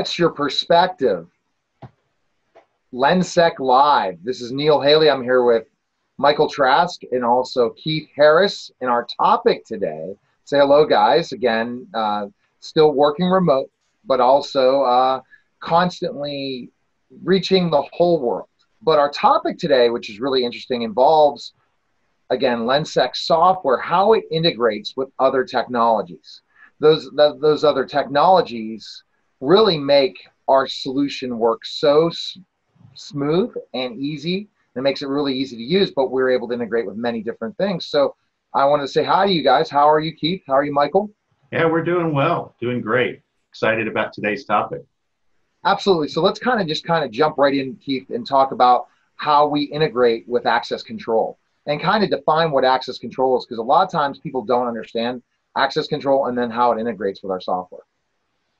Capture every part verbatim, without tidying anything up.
What's your perspective? Lensec Live. This is Neil Haley. I'm here with Michael Trask and also Keith Harris. And our topic today, say hello, guys. Again, uh, still working remote, but also uh, constantly reaching the whole world. But our topic today, which is really interesting, involves, again, Lensec software, how it integrates with other technologies. Those, th those other technologies really make our solution work so s smooth and easy. It makes it really easy to use, but we're able to integrate with many different things. So I want to say hi to you guys. How are you, Keith? How are you, Michael? Yeah, we're doing well, doing great. Excited about today's topic. Absolutely. So let's kind of just kind of jump right in, Keith, and talk about how we integrate with access control and kind of define what access control is, because a lot of times people don't understand access control and then how it integrates with our software.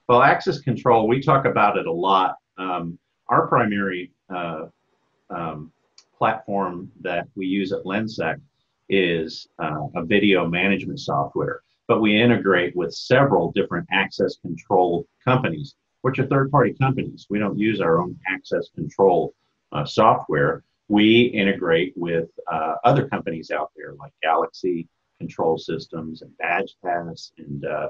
Well, access control, we talk about it a lot. Um, our primary uh, um, platform that we use at Lensec is uh, a video management software, but we integrate with several different access control companies, which are third-party companies. We don't use our own access control uh, software. We integrate with uh, other companies out there like Galaxy Control Systems and BadgePass, and uh,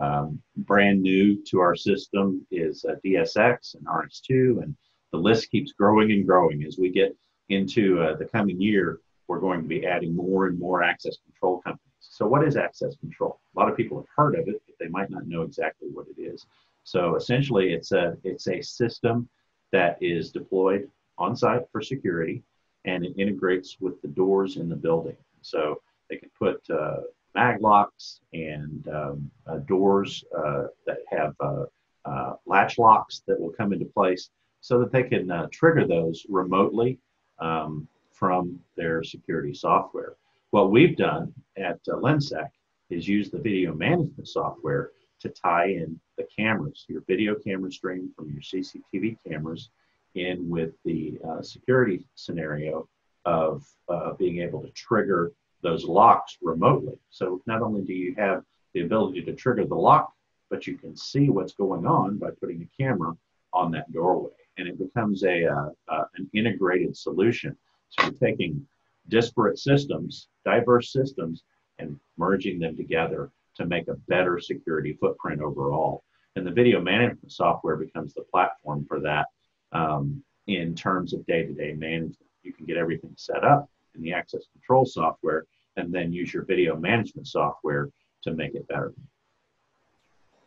um, brand new to our system is uh, D S X and R S two, and the list keeps growing and growing. As we get into uh, the coming year, we're going to be adding more and more access control companies. So what is access control? A lot of people have heard of it, but they might not know exactly what it is. So essentially, it's a, it's a system that is deployed on site for security, and it integrates with the doors in the building. So they can put uh, mag locks and um, uh, doors uh, that have uh, uh, latch locks that will come into place so that they can uh, trigger those remotely um, from their security software. What we've done at uh, Lensec is use the video management software to tie in the cameras, your video camera stream from your C C T V cameras, in with the uh, security scenario of uh, being able to trigger those locks remotely. So not only do you have the ability to trigger the lock, but you can see what's going on by putting a camera on that doorway. And it becomes a, uh, uh, an integrated solution. So you're taking disparate systems, diverse systems, and merging them together to make a better security footprint overall. And the video management software becomes the platform for that um, in terms of day-to-day management. You can get everything set up in the access control software and then use your video management software to make it better.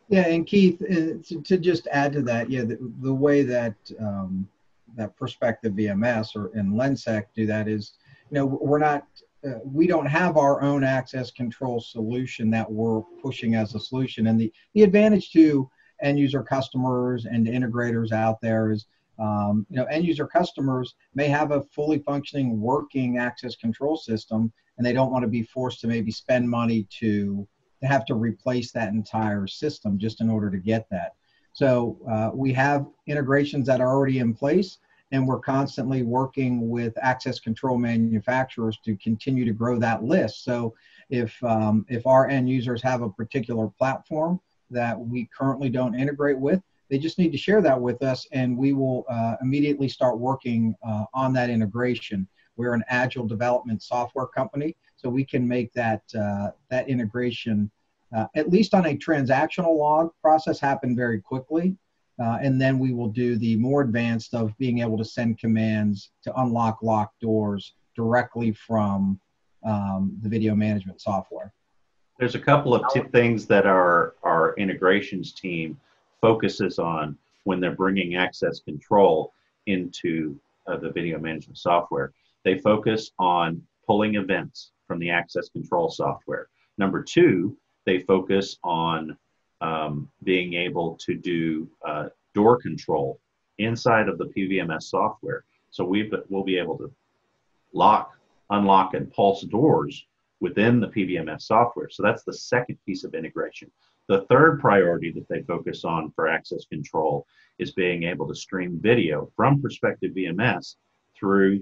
Yeah, and Keith, to just add to that, yeah, the, the way that um, that Perspective V M S or in Lensec do that is, you know, we're not Uh, we don't have our own access control solution that we're pushing as a solution. And the, the advantage to end user customers and integrators out there is, um, you know, end user customers may have a fully functioning working access control system, and they don't want to be forced to maybe spend money to, to have to replace that entire system just in order to get that. So uh, we have integrations that are already in place, and we're constantly working with access control manufacturers to continue to grow that list. So if, um, if our end users have a particular platform that we currently don't integrate with, they just need to share that with us, and we will uh, immediately start working uh, on that integration. We're an agile development software company, so we can make that, uh, that integration, uh, at least on a transactional log process, happen very quickly. Uh, and then we will do the more advanced of being able to send commands to unlock locked doors directly from um, the video management software. There's a couple of things that our, our integrations team focuses on when they're bringing access control into uh, the video management software. They focus on pulling events from the access control software. Number two, they focus on Um, being able to do uh, door control inside of the P V M S software. So we've, we'll be able to lock, unlock, and pulse doors within the P V M S software. So that's the second piece of integration. The third priority that they focus on for access control is being able to stream video from Perspective V M S through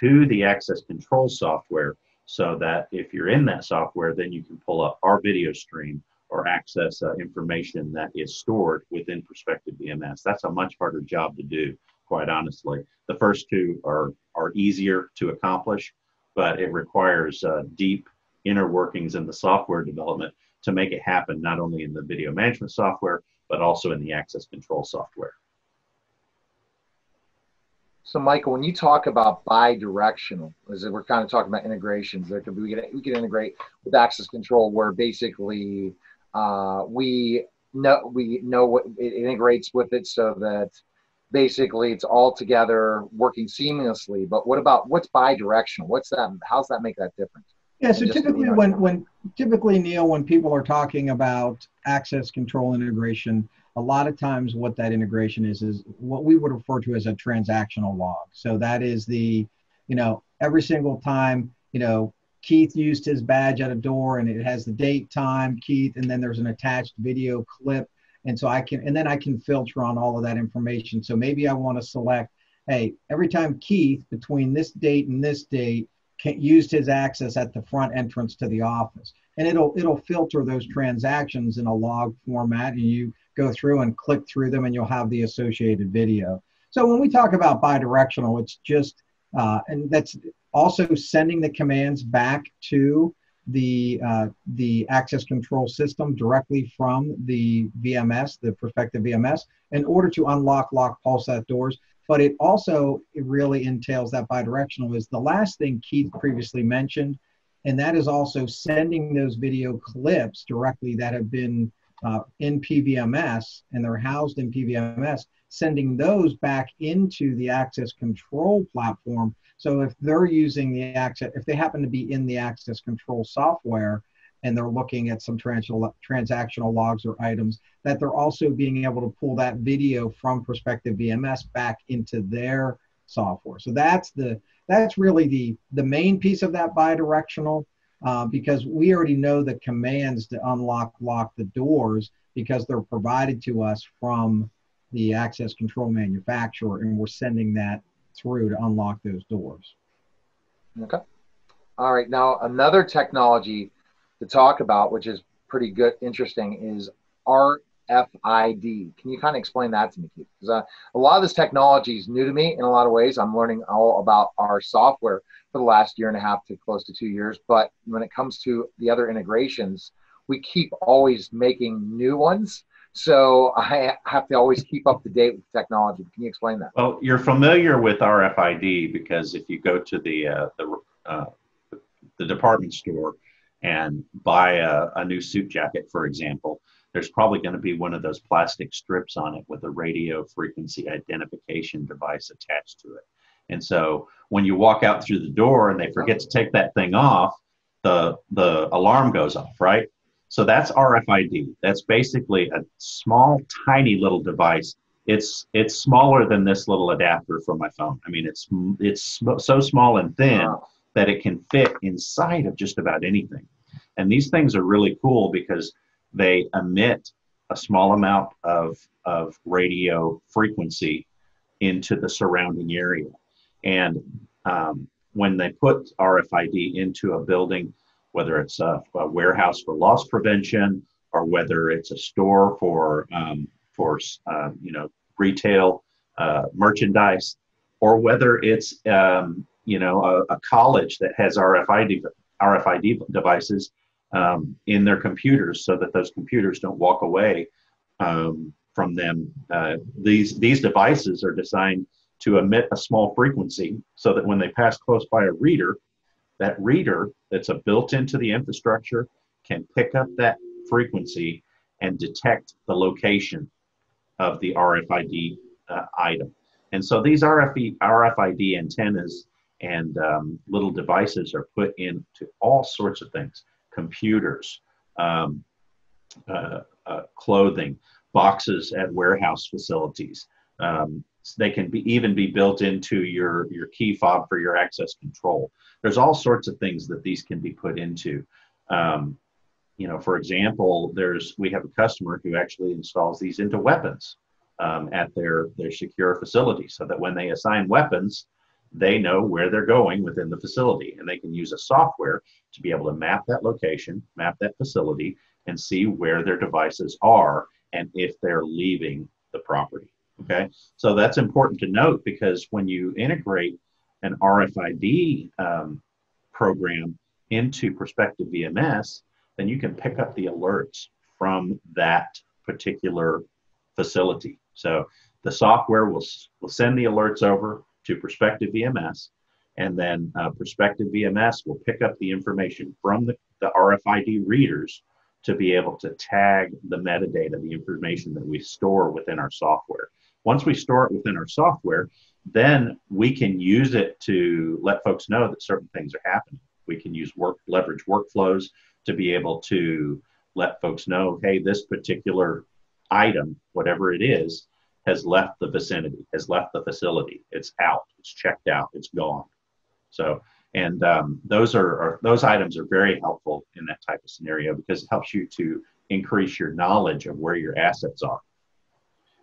to the access control software, so that if you're in that software, then you can pull up our video stream or access uh, information that is stored within Perspective V M S. That's a much harder job to do, quite honestly. The first two are, are easier to accomplish, but it requires uh, deep inner workings in the software development to make it happen, not only in the video management software, but also in the access control software. So Michael, when you talk about bi-directional, as we're kind of talking about integrations, there could be, we could, we could integrate with access control where basically uh, we know we know what it integrates with it, so that basically it's all together working seamlessly. But what about what's bi-directional? What's that? How's that make that different? Yeah. So typically, when when typically Neil, when people are talking about access control integration, a lot of times what that integration is, is what we would refer to as a transactional log. So that is the, you know, every single time, you know, Keith used his badge at a door and it has the date, time, Keith, and then there's an attached video clip. And so I can, and then I can filter on all of that information. So maybe I want to select, hey, every time Keith between this date and this date used his access at the front entrance to the office. And it'll, it'll filter those transactions in a log format, and you go through and click through them and you'll have the associated video. So when we talk about bidirectional, it's just, uh, and that's also sending the commands back to the, uh, the access control system directly from the V M S, the Perspective V M S, in order to unlock, lock, pulse-out doors. But it also, it really entails that bidirectional is the last thing Keith previously mentioned, and that is also sending those video clips directly that have been Uh, in P V M S, and they're housed in P V M S, sending those back into the access control platform. So if they're using the access, if they happen to be in the access control software and they're looking at some trans transactional logs or items, that they're also being able to pull that video from Perspective V M S back into their software. So that's the that's really the the main piece of that bidirectional. Uh, because we already know the commands to unlock, lock the doors, because they're provided to us from the access control manufacturer, and we're sending that through to unlock those doors. Okay. All right. Now, another technology to talk about, which is pretty good, interesting, is R F I D. Can you kind of explain that to me, Keith? Because uh, a lot of this technology is new to me in a lot of ways. I'm learning all about our software for the last year and a half to close to two years. But when it comes to the other integrations, we keep always making new ones. So I have to always keep up to date with technology. Can you explain that? Well, you're familiar with R F I D because if you go to the, uh, the, uh, the department store and buy a, a new suit jacket, for example, there's probably going to be one of those plastic strips on it with a radio frequency identification device attached to it. And so when you walk out through the door and they forget to take that thing off, the, the alarm goes off, right? So that's R F I D. That's basically a small, tiny little device. It's, it's smaller than this little adapter for my phone. I mean, it's, it's so small and thin that it can fit inside of just about anything. And these things are really cool because they emit a small amount of, of radio frequency into the surrounding area. And um, when they put R F I D into a building, whether it's a, a warehouse for loss prevention, or whether it's a store for, um, for uh, you know, retail uh, merchandise, or whether it's, um, you know, a, a college that has R F I D, R F I D devices, Um, in their computers, so that those computers don't walk away um, from them. Uh, these, these devices are designed to emit a small frequency so that when they pass close by a reader, that reader that's a built into the infrastructure can pick up that frequency and detect the location of the R F I D uh, item. And so these R F I D antennas and um, little devices are put into all sorts of things. Computers, um, uh, uh, clothing, boxes at warehouse facilities. Um, so they can be, even be built into your, your key fob for your access control. There's all sorts of things that these can be put into. Um, you know, for example, there's, we have a customer who actually installs these into weapons um, at their, their secure facility, so that when they assign weapons, they know where they're going within the facility, and they can use a software to be able to map that location, map that facility, and see where their devices are and if they're leaving the property. Okay, so that's important to note, because when you integrate an R F I D um, program into Perspective V M S, then you can pick up the alerts from that particular facility. So the software will, will send the alerts over to Perspective V M S, and then uh, Perspective V M S will pick up the information from the, the R F I D readers to be able to tag the metadata, the information that we store within our software. Once we store it within our software, then we can use it to let folks know that certain things are happening. We can use work, leverage workflows to be able to let folks know, hey, this particular item, whatever it is, has left the vicinity, has left the facility. It's out, it's checked out, it's gone. So, and um, those are, are those items are very helpful in that type of scenario, because it helps you to increase your knowledge of where your assets are.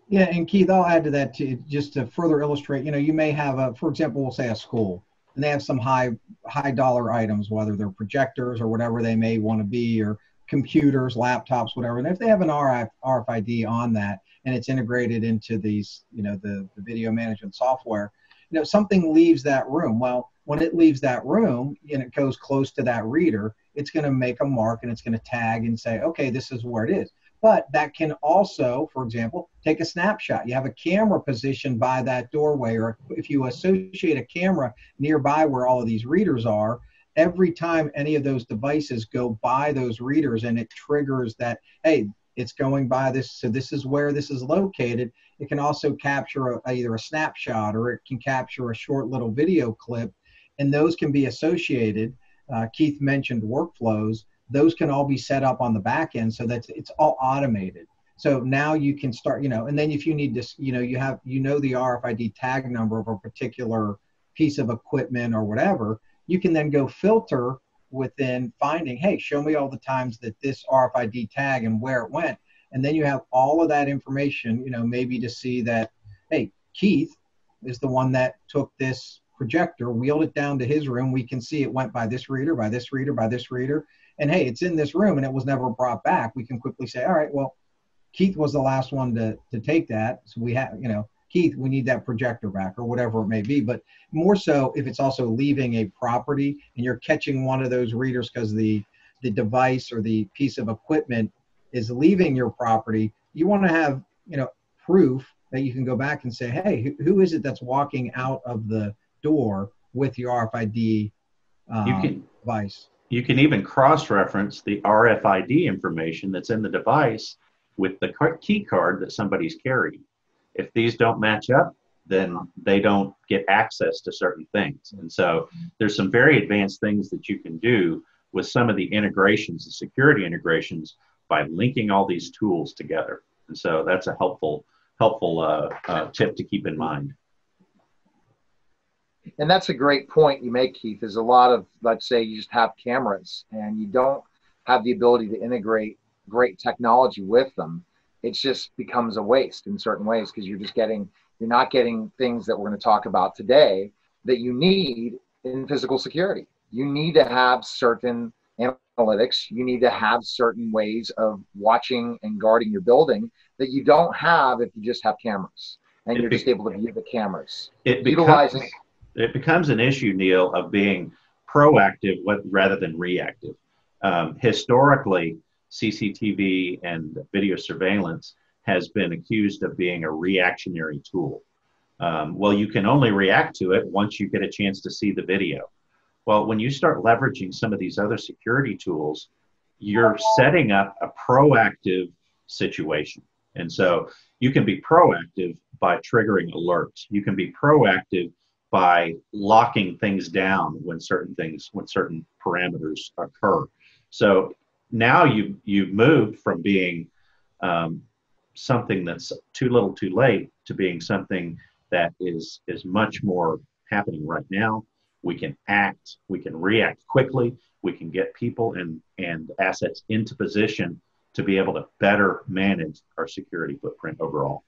Yeah, and Keith, I'll add to that too, just to further illustrate. You know, you may have a, for example, we'll say a school, and they have some high high dollar items, whether they're projectors or whatever they may want to be, or computers, laptops, whatever. And if they have an R F I D on that, and it's integrated into these, you know, the, the video management software, you know, something leaves that room. Well, when it leaves that room and it goes close to that reader, it's going to make a mark and it's going to tag and say, okay, this is where it is. But that can also, for example, take a snapshot. You have a camera positioned by that doorway, or if you associate a camera nearby where all of these readers are, every time any of those devices go by those readers and it triggers that, hey, it's going by this, so this is where this is located, it can also capture a, either a snapshot, or it can capture a short little video clip, and those can be associated. Uh, Keith mentioned workflows. Those can all be set up on the back end so that it's all automated. So now you can start, you know, and then if you need this, you know, you have, you know, the R F I D tag number of a particular piece of equipment or whatever, you can then go filter within finding, hey, show me all the times that this R F I D tag and where it went. And then you have all of that information, you know, maybe to see that, hey, Keith is the one that took this projector, wheeled it down to his room. We can see it went by this reader, by this reader, by this reader. And hey, it's in this room and it was never brought back. We can quickly say, all right, well, Keith was the last one to, to take that. So we have, you know, Keith, we need that projector back, or whatever it may be. But more so if it's also leaving a property and you're catching one of those readers because the, the device or the piece of equipment is leaving your property, you want to have, you know, proof that you can go back and say, hey, who, who is it that's walking out of the door with your R F I D um, you can, device? You can even cross-reference the R F I D information that's in the device with the key card that somebody's carrying. If these don't match up, then they don't get access to certain things. And so there's some very advanced things that you can do with some of the integrations, the security integrations, by linking all these tools together. And so that's a helpful, helpful uh, uh, tip to keep in mind. And that's a great point you make, Keith, is a lot of, let's say you just have cameras and you don't have the ability to integrate great technology with them. It just becomes a waste in certain ways, because you're just getting, you're not getting things that we're going to talk about today that you need in physical security. You need to have certain analytics. You need to have certain ways of watching and guarding your building that you don't have if you just have cameras and it you're be, just able to view the cameras. It Utilizing becomes, It becomes an issue, Neil, of being proactive rather than reactive. Um, historically, C C T V and video surveillance has been accused of being a reactionary tool. Um, well, you can only react to it once you get a chance to see the video. Well, when you start leveraging some of these other security tools, you're setting up a proactive situation. And so you can be proactive by triggering alerts. You can be proactive by locking things down when certain things, when certain parameters occur. So now you, you've moved from being um, something that's too little too late to being something that is, is much more happening right now. We can act, we can react quickly, we can get people and, and assets into position to be able to better manage our security footprint overall.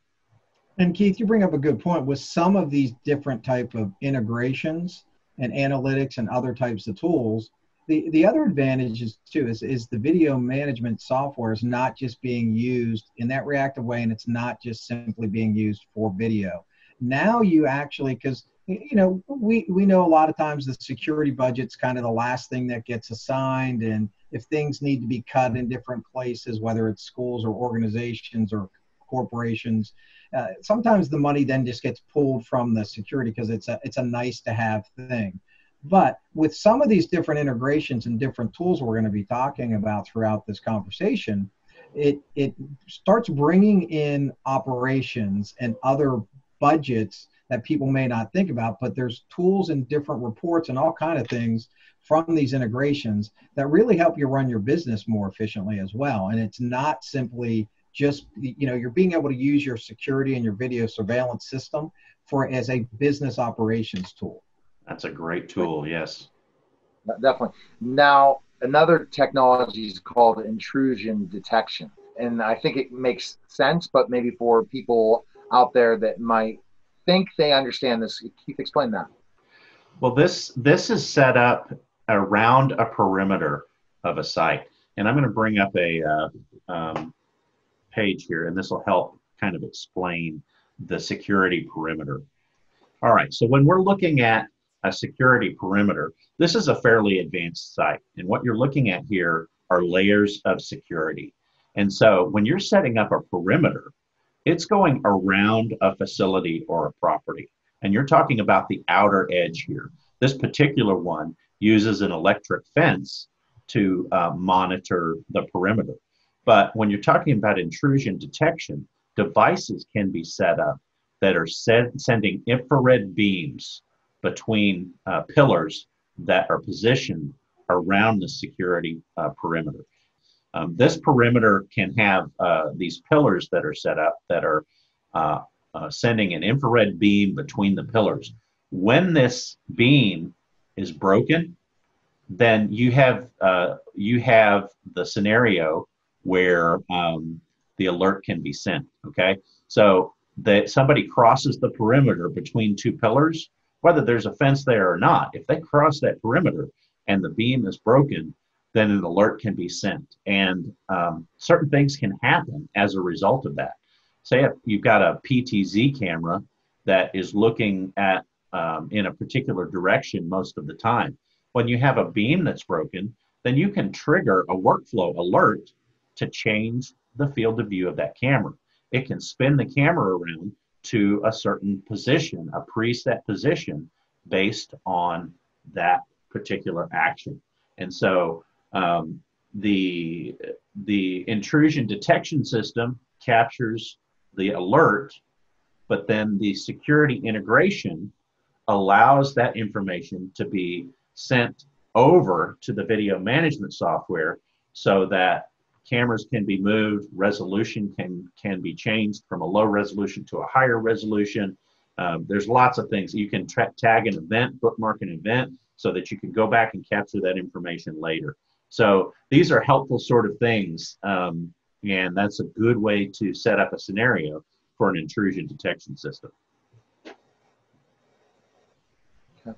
And Keith, you bring up a good point with some of these different type of integrations and analytics and other types of tools. The, the other advantage is too is, is the video management software is not just being used in that reactive way, and it's not just simply being used for video. Now you actually, because you know we, we know a lot of times the security budget's kind of the last thing that gets assigned, and if things need to be cut in different places, whether it's schools or organizations or corporations, uh, sometimes the money then just gets pulled from the security because it's a, it's a nice to have thing. But with some of these different integrations and different tools we're going to be talking about throughout this conversation, it, it starts bringing in operations and other budgets that people may not think about, but there's tools and different reports and all kinds of things from these integrations that really help you run your business more efficiently as well. And it's not simply just, you know, you're being able to use your security and your video surveillance system for as a business operations tool. That's a great tool, yes. Definitely. Now, another technology is called intrusion detection. And I think it makes sense, but maybe for people out there that might think they understand this, Keith, explain that. Well, this, this is set up around a perimeter of a site. And I'm going to bring up a uh, um, page here, and this will help kind of explain the security perimeter. All right, so when we're looking at a security perimeter, this is a fairly advanced site. And what you're looking at here are layers of security. And so when you're setting up a perimeter, it's going around a facility or a property. And you're talking about the outer edge here. This particular one uses an electric fence to uh, monitor the perimeter. But when you're talking about intrusion detection, devices can be set up that are send, sending infrared beams between uh, pillars that are positioned around the security uh, perimeter. Um, this perimeter can have uh, these pillars that are set up that are uh, uh, sending an infrared beam between the pillars. When this beam is broken, then you have, uh, you have the scenario where um, the alert can be sent, okay? So that somebody crosses the perimeter between two pillars, whether there's a fence there or not, if they cross that perimeter and the beam is broken, then an alert can be sent. And um, certain things can happen as a result of that. Say if you've got a P T Z camera that is looking at um, in a particular direction most of the time. When you have a beam that's broken, then you can trigger a workflow alert to change the field of view of that camera. It can spin the camera around to a certain position, a preset position, based on that particular action. And so um, the, the intrusion detection system captures the alert, but then the security integration allows that information to be sent over to the video management software so that cameras can be moved, resolution can, can be changed from a low resolution to a higher resolution. Um, there's lots of things. You can tra tag an event, bookmark an event, so that you can go back and capture that information later. So these are helpful sort of things, um, and that's a good way to set up a scenario for an intrusion detection system. Okay.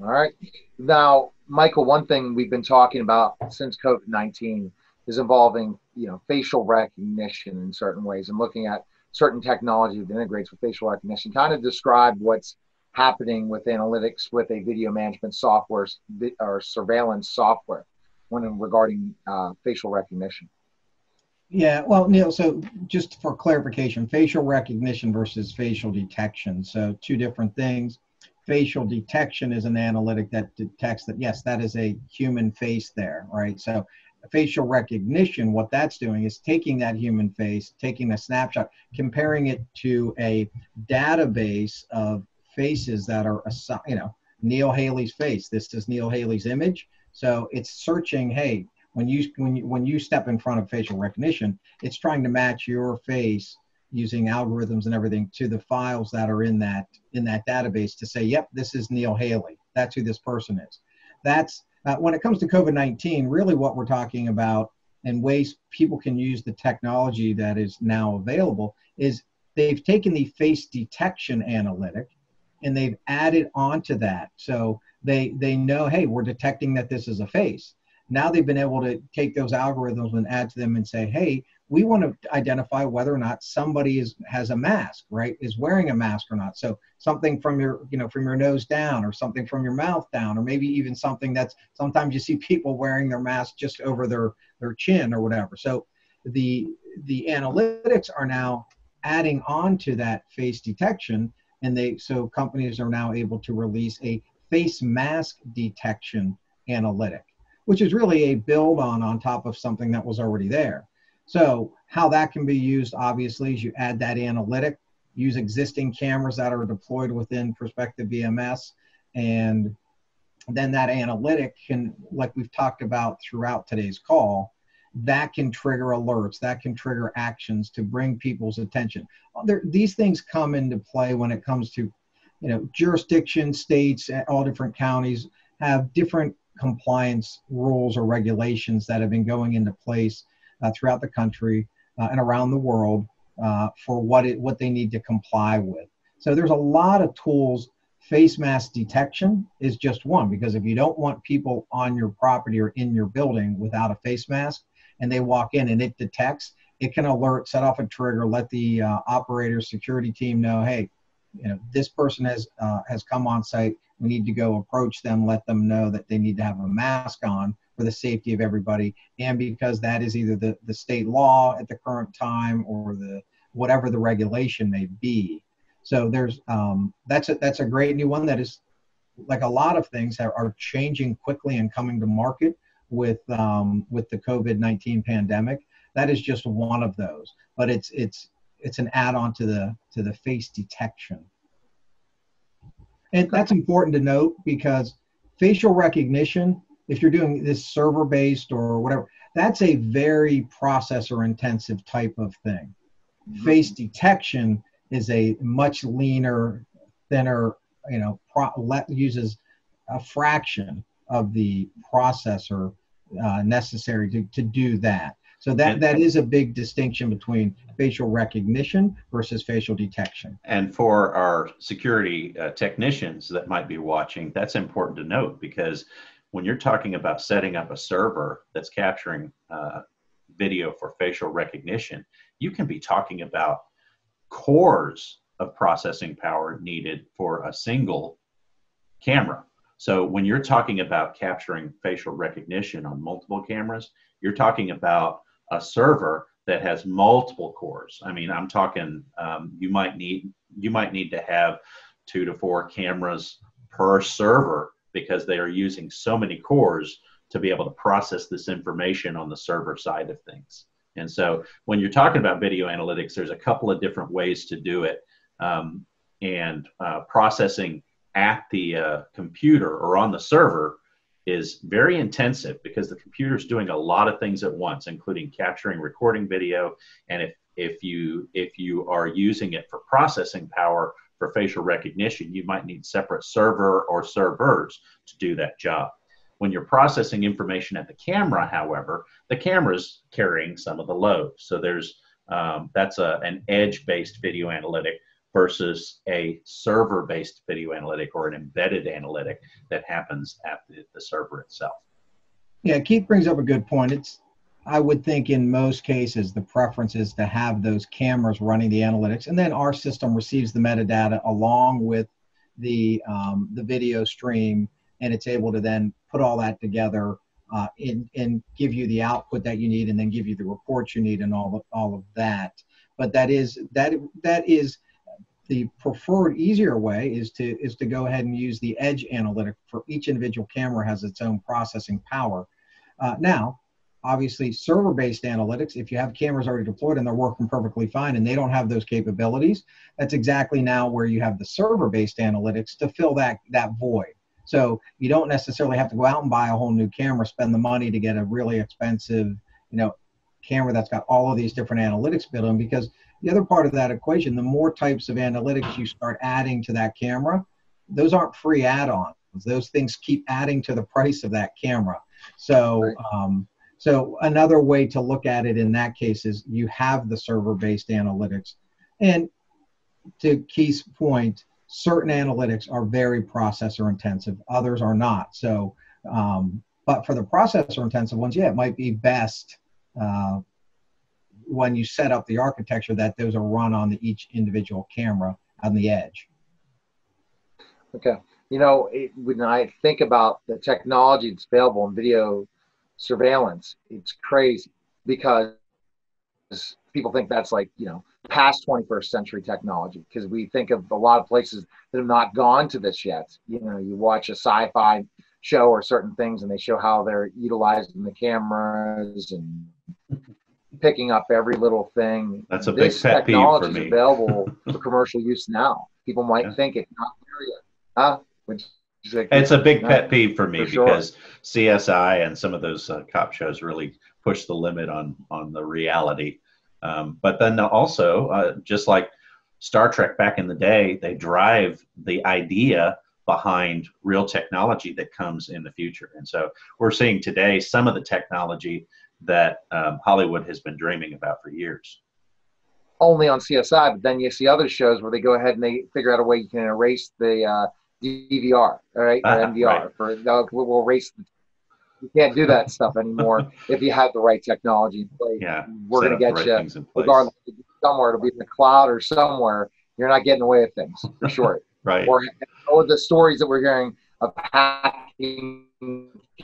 All right. Now, Michael, one thing we've been talking about since COVID nineteen is involving, you know, facial recognition in certain ways and looking at certain technology that integrates with facial recognition. Kind of describe what's happening with analytics with a video management software or surveillance software when regarding uh, facial recognition. Yeah, well, Neil, so just for clarification, facial recognition versus facial detection. So two different things. Facial detection is an analytic that detects that, yes, that is a human face there, right? So facial recognition, what that's doing is taking that human face, taking a snapshot, comparing it to a database of faces that are, you know, Neil Haley's face. This is Neil Haley's image. So it's searching, hey, when you, when you, when you step in front of facial recognition, it's trying to match your face using algorithms and everything to the files that are in that, in that database to say, yep, this is Neil Haley. That's who this person is. That's, Uh, when it comes to COVID nineteen, really what we're talking about and ways people can use the technology that is now available is they've taken the face detection analytic and they've added onto that. So They, they know, hey, we're detecting that this is a face. Now they've been able to take those algorithms and add to them and say, hey, we want to identify whether or not somebody is, has a mask, right, is wearing a mask or not. So something from your, you know, from your nose down, or something from your mouth down, or maybe even something that's, sometimes you see people wearing their mask just over their, their chin or whatever. So the, the analytics are now adding on to that face detection, and they, so companies are now able to release a face mask detection analytic, which is really a build on on top of something that was already there. So how that can be used, obviously, is you add that analytic, use existing cameras that are deployed within Perspective V M S, and then that analytic can, like we've talked about throughout today's call, that can trigger alerts, that can trigger actions to bring people's attention. There, these things come into play when it comes to, you know, jurisdictions, states, all different counties have different compliance rules or regulations that have been going into place Uh, throughout the country uh, and around the world uh, for what it what they need to comply with. So there's a lot of tools. Face mask detection is just one, because if you don't want people on your property or in your building without a face mask, and they walk in and it detects, it can alert, set off a trigger, let the uh, operator security team know, hey, you know, this person has uh, has come on site. We need to go approach them, let them know that they need to have a mask on for the safety of everybody, and because that is either the, the state law at the current time or the whatever the regulation may be. So there's um, that's a that's a great new one that is, like a lot of things, that are changing quickly and coming to market with um, with the COVID nineteen pandemic. That is just one of those, but it's it's it's an add-on to the to the face detection, and that's important to note because facial recognition, if you're doing this server-based or whatever, that's a very processor-intensive type of thing. Mm-hmm. Face detection is a much leaner, thinner, you know, pro uses a fraction of the processor uh, necessary to, to do that. So that, that is a big distinction between facial recognition versus facial detection. And for our security uh, technicians that might be watching, that's important to note, because when you're talking about setting up a server that's capturing uh, video for facial recognition, you can be talking about cores of processing power needed for a single camera. So when you're talking about capturing facial recognition on multiple cameras, you're talking about a server that has multiple cores. I mean, I'm talking um, you might need you might need to have two to four cameras per server, because they are using so many cores to be able to process this information on the server side of things. And so when you're talking about video analytics, there's a couple of different ways to do it. Um, and uh, processing at the uh, computer or on the server is very intensive, because the computer's doing a lot of things at once, including capturing, recording video. And if, if, you, if you are using it for processing power, for facial recognition, you might need separate server or servers to do that job. When you're processing information at the camera, however, the camera's carrying some of the load. So there's um, that's a, an edge-based video analytic versus a server-based video analytic or an embedded analytic that happens at the, the server itself. Yeah, Keith brings up a good point. It's, I would think in most cases, the preference is to have those cameras running the analytics, and then our system receives the metadata along with the, um, the video stream, and it's able to then put all that together uh, and, and give you the output that you need, and then give you the reports you need and all of, all of that. But that is, that, that is the preferred, easier way is to, is to go ahead and use the edge analytic, for each individual camera has its own processing power. Uh, now, obviously, server-based analytics, if you have cameras already deployed and they're working perfectly fine and they don't have those capabilities, that's exactly now where you have the server-based analytics to fill that, that void. So you don't necessarily have to go out and buy a whole new camera, spend the money to get a really expensive, you know, camera that's got all of these different analytics built in, because the other part of that equation, the more types of analytics you start adding to that camera, those aren't free add-ons. Those things keep adding to the price of that camera. So, um, So another way to look at it in that case is you have the server-based analytics. And to Keith's point, certain analytics are very processor intensive, others are not. So, um, but for the processor intensive ones, yeah, it might be best uh, when you set up the architecture that those are run on the, each individual camera on the edge. Okay. You know, it, when I think about the technology that's available in video surveillance, it's crazy because people think that's like, you know, past twenty-first century technology, because we think of a lot of places that have not gone to this yet. You know, you watch a sci-fi show or certain things and they show how they're utilizing the cameras and picking up every little thing. That's a big pet peeve for me. This technology is available for commercial use now. People might yeah. think it's not there yet. Huh? Which is like, it's a big no, pet peeve for me for sure. Because C S I and some of those uh, cop shows really push the limit on, on the reality. Um, but then also, uh, just like Star Trek back in the day, they drive the idea behind real technology that comes in the future. And so we're seeing today some of the technology that um, Hollywood has been dreaming about for years. Only on C S I, but then you see other shows where they go ahead and they figure out a way you can erase the uh, D V R, all right, or N V R. Right. For, no, we'll erase them. You can't do that stuff anymore if you have the right technology in place. Yeah, we're going to get you, right regardless, somewhere. It'll be in the cloud or somewhere. You're not getting away with things, for sure. Right. Or all the stories that we're hearing of hacking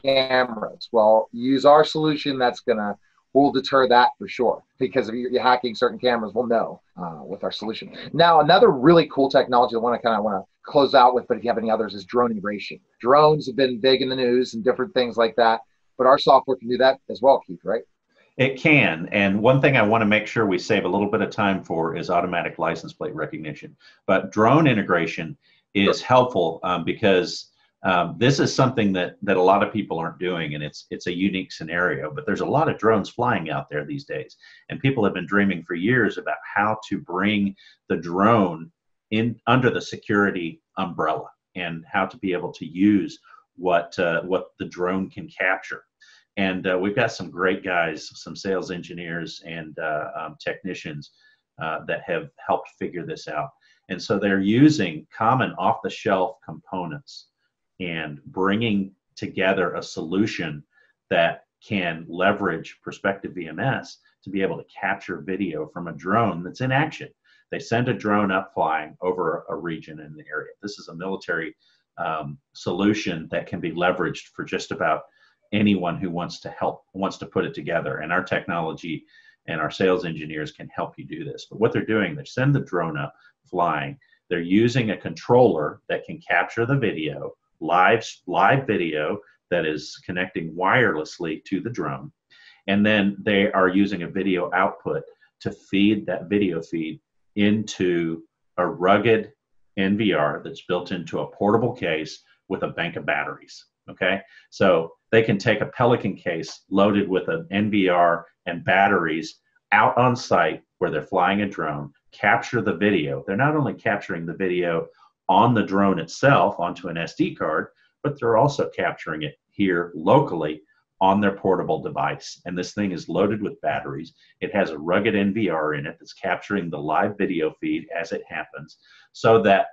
cameras. Well, use our solution that's going to we'll deter that for sure, because if you're hacking certain cameras, we'll know uh, with our solution. Now, another really cool technology I want to kind of want to close out with, but if you have any others, is drone erasing. Drones have been big in the news and different things like that, but our software can do that as well, Keith, right? It can, and one thing I want to make sure we save a little bit of time for is automatic license plate recognition. But drone integration is sure. helpful um, because Um, this is something that, that a lot of people aren't doing, and it's, it's a unique scenario, but there's a lot of drones flying out there these days, and people have been dreaming for years about how to bring the drone in under the security umbrella and how to be able to use what, uh, what the drone can capture. And uh, we've got some great guys, some sales engineers and uh, um, technicians uh, that have helped figure this out. And so they're using common off-the-shelf components and bringing together a solution that can leverage Perspective V M S to be able to capture video from a drone that's in action. They send a drone up flying over a region in the area. This is a military um, solution that can be leveraged for just about anyone who wants to help, wants to put it together. And our technology and our sales engineers can help you do this. But what they're doing, they send the drone up flying. They're using a controller that can capture the video, Live, live video that is connecting wirelessly to the drone, and then they are using a video output to feed that video feed into a rugged N V R that's built into a portable case with a bank of batteries. Okay, so they can take a Pelican case loaded with an N V R and batteries out on site where they're flying a drone, capture the video. They're not only capturing the video on the drone itself onto an S D card, but they're also capturing it here locally on their portable device. And this thing is loaded with batteries. It has a rugged N V R in it that's capturing the live video feed as it happens, so that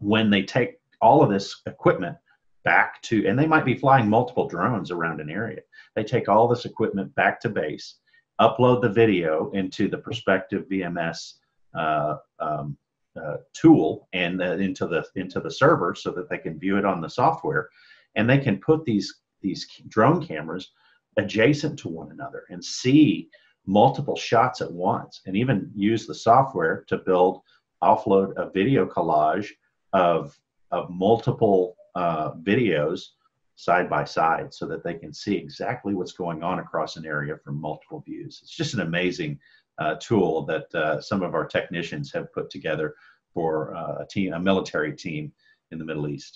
when they take all of this equipment back to, and they might be flying multiple drones around an area, they take all this equipment back to base, upload the video into the Perspective V M S uh, um, Uh, tool and uh, into the into the server so that they can view it on the software, and they can put these these drone cameras adjacent to one another and see multiple shots at once, and even use the software to build offload a video collage of of multiple uh, videos side by side so that they can see exactly what's going on across an area from multiple views. It's just an amazing Uh, tool that uh, some of our technicians have put together for uh, a team, a military team in the Middle East.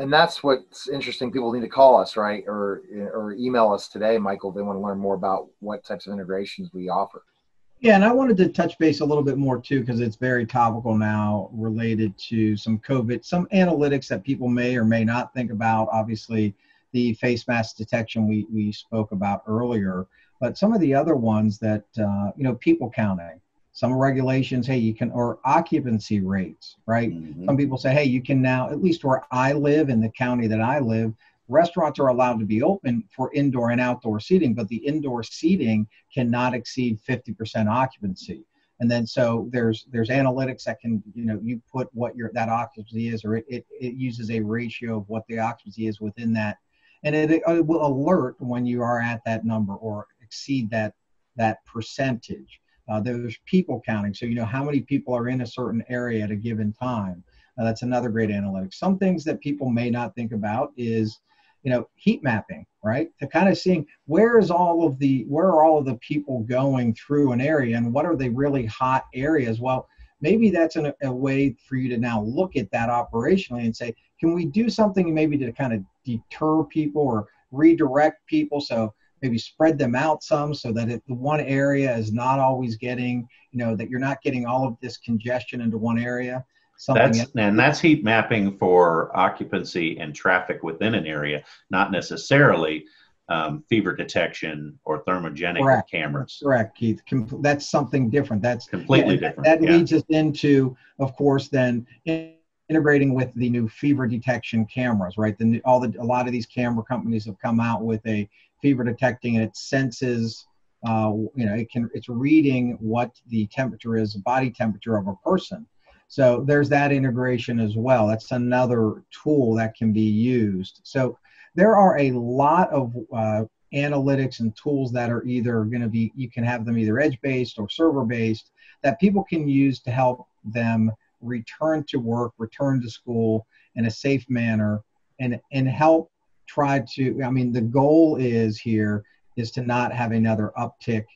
And that's what's interesting. People need to call us, right, or or email us today, Michael, if they want to learn more about what types of integrations we offer. Yeah, and I wanted to touch base a little bit more too, because it's very topical now, related to some COVID, some analytics that people may or may not think about. Obviously, the face mask detection we we spoke about earlier. But some of the other ones that, uh, you know, people counting. Some regulations, hey, you can, or occupancy rates, right? Mm-hmm. Some people say, hey, you can now, at least where I live, in the county that I live, restaurants are allowed to be open for indoor and outdoor seating, but the indoor seating cannot exceed fifty percent occupancy. And then so there's there's analytics that can, you know, you put what your that occupancy is, or it, it, it uses a ratio of what the occupancy is within that. And it, it will alert when you are at that number or exceed that, that percentage. Uh, there's people counting. So, you know, how many people are in a certain area at a given time. Uh, that's another great analytic. Some things that people may not think about is, you know, heat mapping, right? To kind of seeing where is all of the, where are all of the people going through an area and what are they really hot areas? Well, maybe that's an, a way for you to now look at that operationally and say, can we do something maybe to kind of deter people or redirect people? So maybe spread them out some so that if the one area is not always getting, you know, that you're not getting all of this congestion into one area. That's, and that's heat mapping for occupancy and traffic within an area, not necessarily um, fever detection or thermogenic Correct. cameras. Correct, Keith. Com that's something different. That's completely yeah, different. That, that yeah. leads us into, of course, then in integrating with the new fever detection cameras, right? The, all the, a lot of these camera companies have come out with a fever detecting, and it senses, uh, you know, it can, it's reading what the temperature is, body temperature of a person. So there's that integration as well. That's another tool that can be used. So there are a lot of uh, analytics and tools that are either going to be, you can have them either edge-based or server-based that people can use to help them return to work, return to school in a safe manner, and, and help try to, I mean, the goal is here is to not have another uptick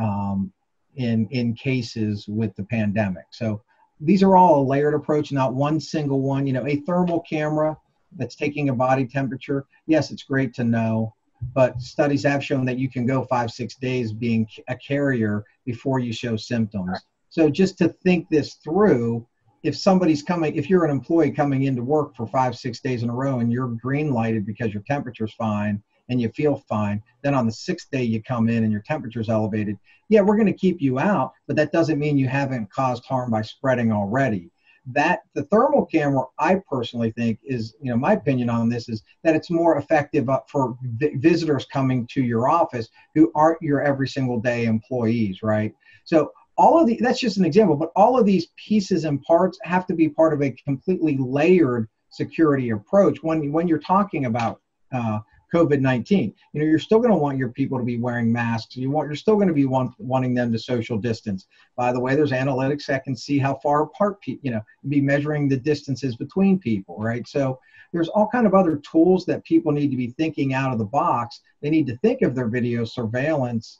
um, in, in cases with the pandemic. So these are all a layered approach, not one single one. You know, a thermal camera that's taking a body temperature, yes, it's great to know, but studies have shown that you can go five, six days being a carrier before you show symptoms. So just to think this through, if somebody's coming, if you're an employee coming into work for five, six days in a row and you're green lighted because your temperature's fine and you feel fine, then on the sixth day you come in and your temperature's elevated, yeah, we're going to keep you out, but that doesn't mean you haven't caused harm by spreading already. That, the thermal camera, I personally think is, you know, my opinion on this is that it's more effective for visitors coming to your office who aren't your every single day employees, right? So all of the, that's just an example, but all of these pieces and parts have to be part of a completely layered security approach when, when you're talking about, uh, COVID nineteen. You know, you're still going to want your people to be wearing masks. You want, you're still going to be want, wanting them to social distance. By the way, there's analytics that can see how far apart, pe you know, be measuring the distances between people, right? So there's all kind of other tools that people need to be thinking out of the box. They need to think of their video surveillance,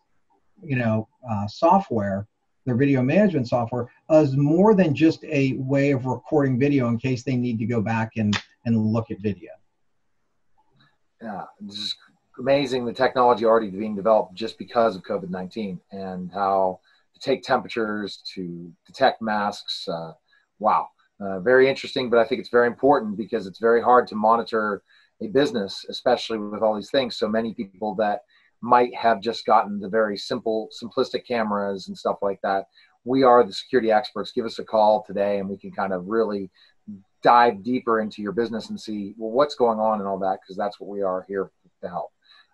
you know, uh, software, their video management software as more than just a way of recording video in case they need to go back and, and look at video. Yeah, it's just amazing the technology already being developed just because of COVID nineteen and how to take temperatures, to detect masks. Uh, wow, uh, very interesting, but I think it's very important because it's very hard to monitor a business, especially with all these things. So many people that might have just gotten the very simple, simplistic cameras and stuff like that. We are the security experts. Give us a call today and we can kind of really dive deeper into your business and see, well, what's going on and all that, because that's what we are here to help.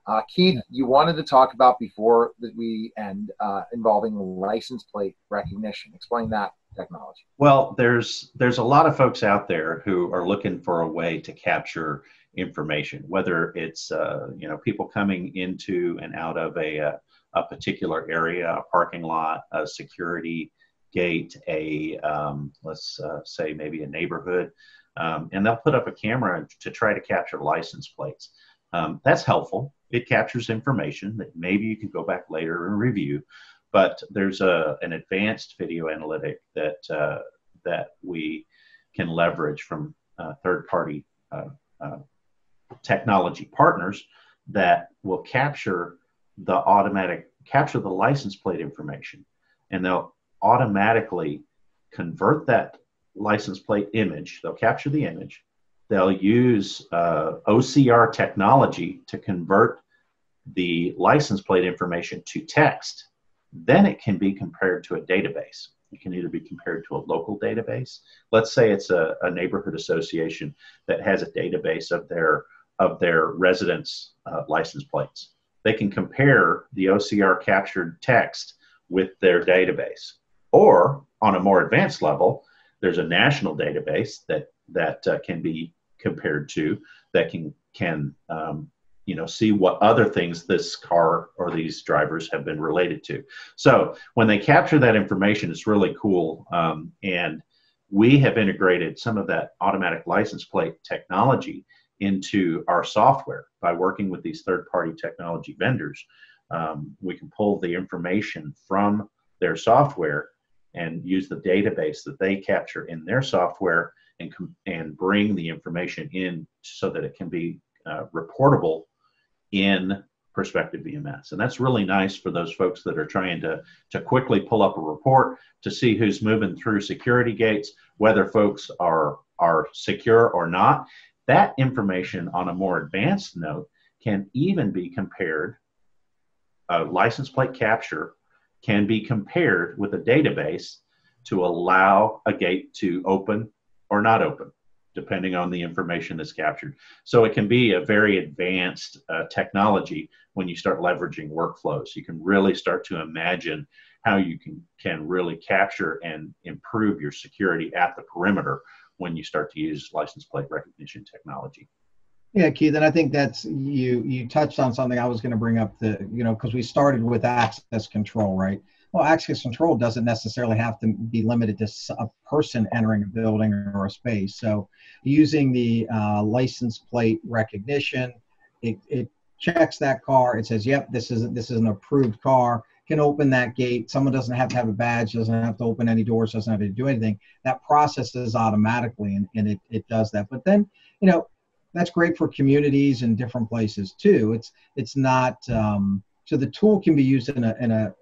Uh, Keith, you wanted to talk about before that we end uh, involving license plate recognition. Explain that technology. Well, there's there's a lot of folks out there who are looking for a way to capture information, whether it's uh, you know, people coming into and out of a a, a particular area, a parking lot, a security gate, a um, let's uh, say maybe a neighborhood, um, and they'll put up a camera to try to capture license plates. Um, that's helpful. It captures information that maybe you can go back later and review, but there's a, an advanced video analytic that, uh, that we can leverage from uh, third-party uh, uh, technology partners that will capture the automatic, capture the license plate information, and they'll automatically convert that license plate image. They'll capture the image. They'll use uh, O C R technology to convert the license plate information to text. Then it can be compared to a database. It can either be compared to a local database. Let's say it's a, a neighborhood association that has a database of their, of their residents' uh, license plates. They can compare the O C R captured text with their database. Or on a more advanced level, there's a national database that, that uh, can be compared to, that can, can um, you know, see what other things this car or these drivers have been related to. So when they capture that information, it's really cool. Um, and we have integrated some of that automatic license plate technology into our software by working with these third-party technology vendors. Um, we can pull the information from their software and use the database that they capture in their software and, and bring the information in so that it can be uh, reportable in Perspective V M S. And that's really nice for those folks that are trying to, to quickly pull up a report to see who's moving through security gates, whether folks are, are secure or not. That information on a more advanced note can even be compared, a license plate capture can be compared with a database to allow a gate to open or not open, depending on the information that's captured. So it can be a very advanced uh, technology when you start leveraging workflows. You can really start to imagine how you can, can really capture and improve your security at the perimeter when you start to use license plate recognition technology. Yeah, Keith, and I think that's, you, you touched on something I was going to bring up, the, you know, because we started with access control, right? Well, access control doesn't necessarily have to be limited to a person entering a building or a space. So using the uh, license plate recognition, it, it checks that car. It says, yep, this is, this is an approved car. Can open that gate. Someone doesn't have to have a badge, doesn't have to open any doors, doesn't have to do anything. That processes automatically, and, and it, it does that. But then, you know, that's great for communities and different places too. It's it's not, um, so the tool can be used in a, in a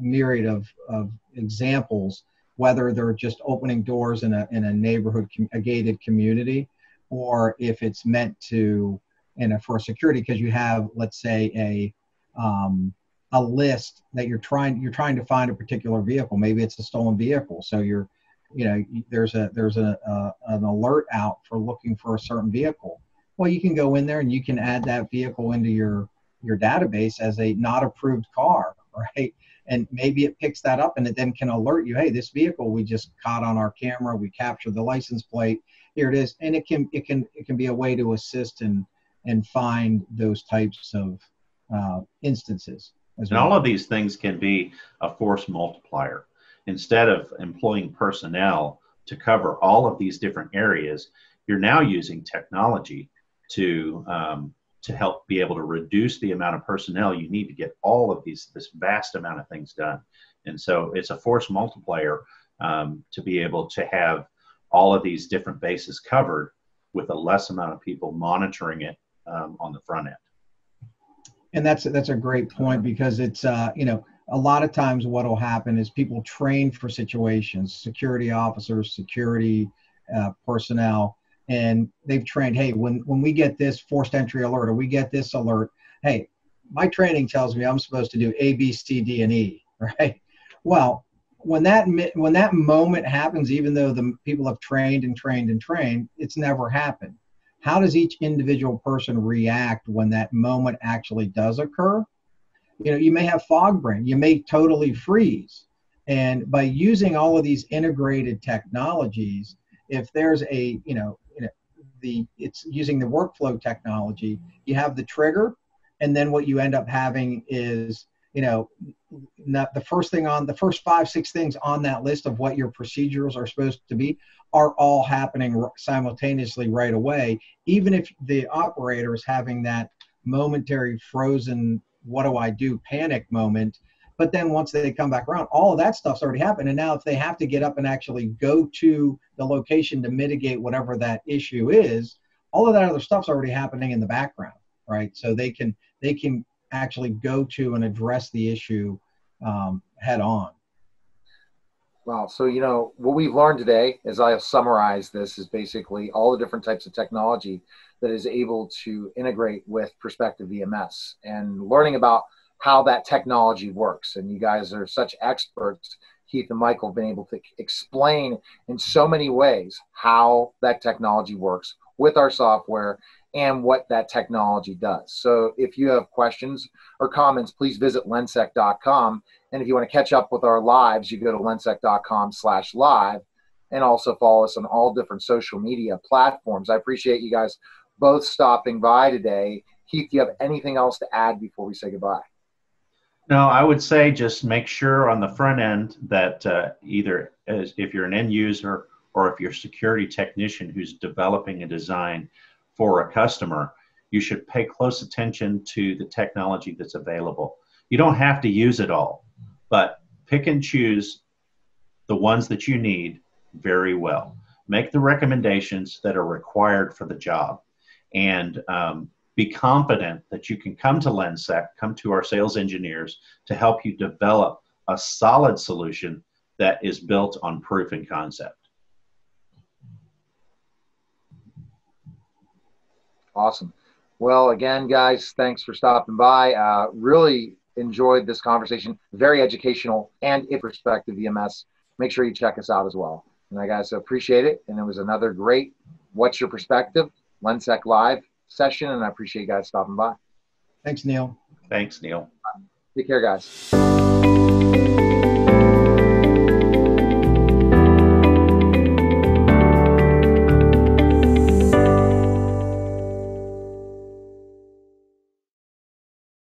myriad of, of examples, whether they're just opening doors in a, in a neighborhood, a gated community, or if it's meant to, in a, for security, because you have, let's say, a, um, a list that you're trying, you're trying to find a particular vehicle. Maybe it's a stolen vehicle. So you're, you know, there's a, there's a, a an alert out for looking for a certain vehicle. Well, you can go in there and you can add that vehicle into your, your database as a not approved car, right? And maybe it picks that up and it then can alert you, hey, this vehicle we just caught on our camera, we captured the license plate, here it is. And it can, it can, it can be a way to assist and, and find those types of uh, instances. And all of these things can be a force multiplier. Instead of employing personnel to cover all of these different areas, you're now using technology to, um, to help be able to reduce the amount of personnel you need to get all of these, this vast amount of things done. And so it's a force multiplier um, to be able to have all of these different bases covered with a less amount of people monitoring it um, on the front end. And that's, that's a great point, because it's, uh, you know, a lot of times what will happen is people train for situations, security officers, security uh, personnel, and they've trained, hey, when, when we get this forced entry alert or we get this alert, hey, my training tells me I'm supposed to do A, B, C, D, and E, right? Well, when that, when that moment happens, even though the people have trained and trained and trained, it's never happened. How does each individual person react when that moment actually does occur? You know, you may have fog brain, you may totally freeze. And by using all of these integrated technologies, if there's a, you know, you know the, it's using the workflow technology, you have the trigger, and then what you end up having is, you know, not the first thing on, the first five, six things on that list of what your procedures are supposed to be are all happening simultaneously right away, even if the operator is having that momentary frozen, what do I do, panic moment. But then once they come back around, all of that stuff's already happened. And now if they have to get up and actually go to the location to mitigate whatever that issue is, all of that other stuff's already happening in the background, right? So they can, they can actually go to and address the issue um, head on. Wow. So, you know, what we've learned today, as I have summarized this, is basically all the different types of technology that is able to integrate with Perspective V M S and learning about how that technology works. And you guys are such experts Keith and Michael have been able to explain in so many ways how that technology works with our software and what that technology does. So if you have questions or comments, please visit lensec dot com. And if you want to catch up with our lives, you go to lensec dot com slash live, and also follow us on all different social media platforms. I appreciate you guys both stopping by today. Keith, do you have anything else to add before we say goodbye? No, I would say just make sure on the front end that uh, either as if you're an end user or if you're a security technician who's developing a design for a customer, you should pay close attention to the technology that's available. You don't have to use it all, but pick and choose the ones that you need very well. Make the recommendations that are required for the job, and um, be confident that you can come to Lensec, come to our sales engineers to help you develop a solid solution that is built on proof and concept. Awesome. Well, again, guys, thanks for stopping by. Uh, really enjoyed this conversation. Very educational and in Perspective V M S. Make sure you check us out as well. And I guys appreciate it. And it was another great What's Your Perspective? Lensec Live session. And I appreciate you guys stopping by. Thanks, Neil. Thanks, Neil. Take care, guys.